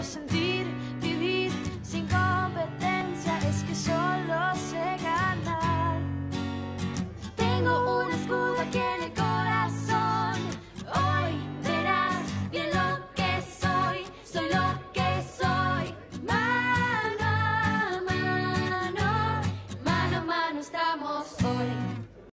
crossing.